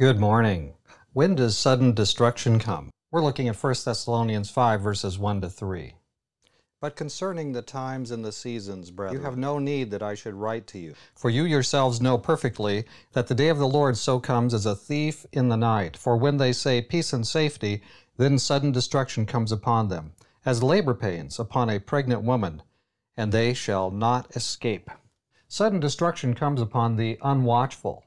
Good morning. When does sudden destruction come? We're looking at 1 Thessalonians 5, verses 1 to 3. But concerning the times and the seasons, brethren, you have no need that I should write to you. For you yourselves know perfectly that the day of the Lord so comes as a thief in the night. For when they say peace and safety, then sudden destruction comes upon them, as labor pains upon a pregnant woman, and they shall not escape. Sudden destruction comes upon the unwatchful.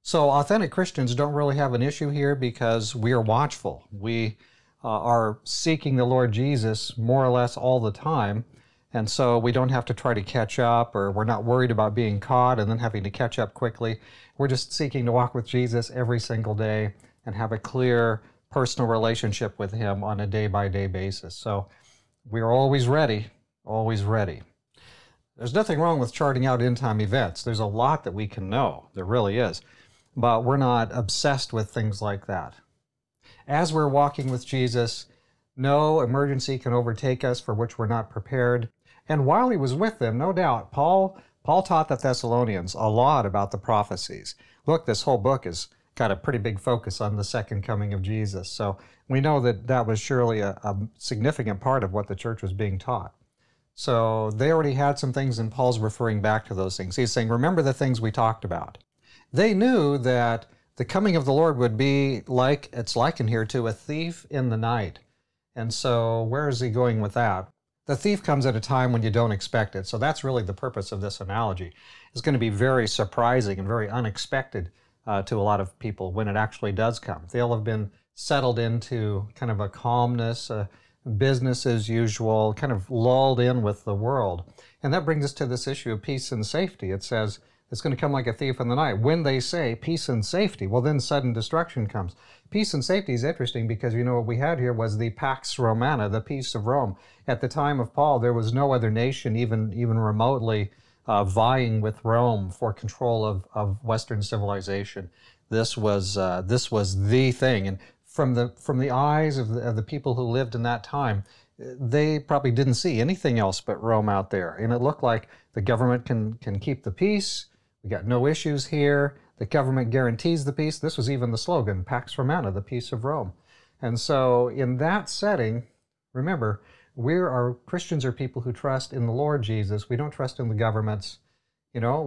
So authentic Christians don't really have an issue here because we are watchful. We are seeking the Lord Jesus more or less all the time, and so we don't have to try to catch up, or we're not worried about being caught and then having to catch up quickly. We're just seeking to walk with Jesus every single day and have a clear personal relationship with Him on a day-by-day basis. So we're always ready, always ready. There's nothing wrong with charting out end-time events. There's a lot that we can know. There really is. But we're not obsessed with things like that. As we're walking with Jesus, no emergency can overtake us for which we're not prepared. And while he was with them, no doubt, Paul taught the Thessalonians a lot about the prophecies. Look, this whole book has got a pretty big focus on the second coming of Jesus. So we know that that was surely a significant part of what the church was being taught. So they already had some things, and Paul's referring back to those things. He's saying, remember the things we talked about. They knew that the coming of the Lord would be like, it's likened here to a thief in the night. And so where is he going with that? The thief comes at a time when you don't expect it. So that's really the purpose of this analogy. It's going to be very surprising and very unexpected to a lot of people when it actually does come. They'll have been settled into kind of a calmness, business as usual, kind of lulled in with the world. And that brings us to this issue of peace and safety. It says, it's going to come like a thief in the night. When they say peace and safety, well, then sudden destruction comes. Peace and safety is interesting because, you know, what we had here was the Pax Romana, the peace of Rome. At the time of Paul, there was no other nation even remotely vying with Rome for control of Western civilization. This was the thing. And from the eyes of the people who lived in that time, they probably didn't see anything else but Rome out there. And it looked like the government can keep the peace. We got no issues here. The government guarantees the peace. This was even the slogan, Pax Romana, the peace of Rome. And so in that setting, remember, Christians are people who trust in the Lord Jesus. We don't trust in the governments. You know,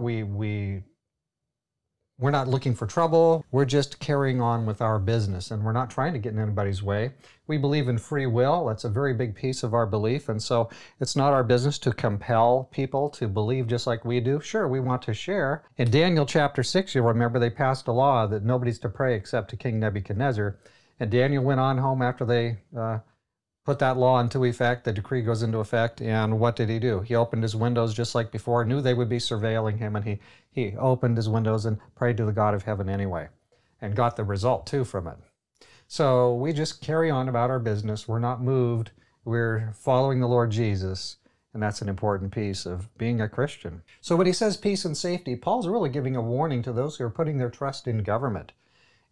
we're not looking for trouble. We're just carrying on with our business, and we're not trying to get in anybody's way. We believe in free will. That's a very big piece of our belief, and so it's not our business to compel people to believe just like we do. Sure, we want to share. In Daniel chapter 6, you'll remember they passed a law that nobody's to pray except to King Nebuchadnezzar, and Daniel went on home after they put that law into effect. The decree goes into effect, and what did he do? He opened his windows just like before, knew they would be surveilling him, and he opened his windows and prayed to the God of heaven anyway, and got the result, too, from it. So we just carry on about our business. We're not moved. We're following the Lord Jesus, and that's an important piece of being a Christian. So when he says peace and safety, Paul's really giving a warning to those who are putting their trust in government.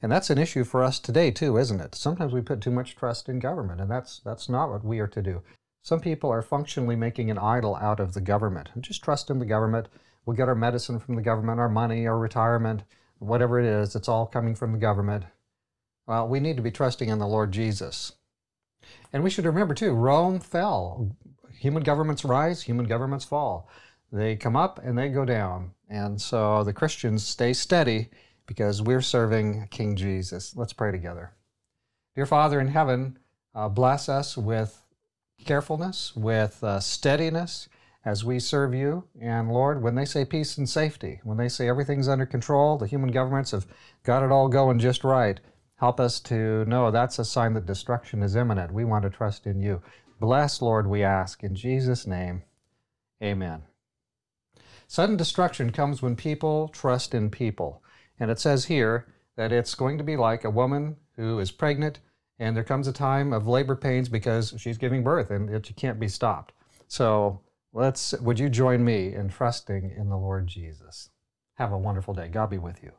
And that's an issue for us today, too, isn't it? Sometimes we put too much trust in government, and that's not what we are to do. Some people are functionally making an idol out of the government. Just trust in the government. We'll get our medicine from the government, our money, our retirement, whatever it is. It's all coming from the government. Well, we need to be trusting in the Lord Jesus. And we should remember, too, Rome fell. Human governments rise, human governments fall. They come up and they go down. And so the Christians stay steady, because we're serving King Jesus. Let's pray together. Dear Father in heaven, bless us with carefulness, with steadiness as we serve you. And Lord, when they say peace and safety, when they say everything's under control, the human governments have got it all going just right, help us to know that's a sign that destruction is imminent. We want to trust in you. Bless, Lord, we ask. In Jesus' name, amen. Sudden destruction comes when people trust in people. And it says here that it's going to be like a woman who is pregnant, and there comes a time of labor pains because she's giving birth, and it can't be stopped. So would you join me in trusting in the Lord Jesus? Have a wonderful day. God be with you.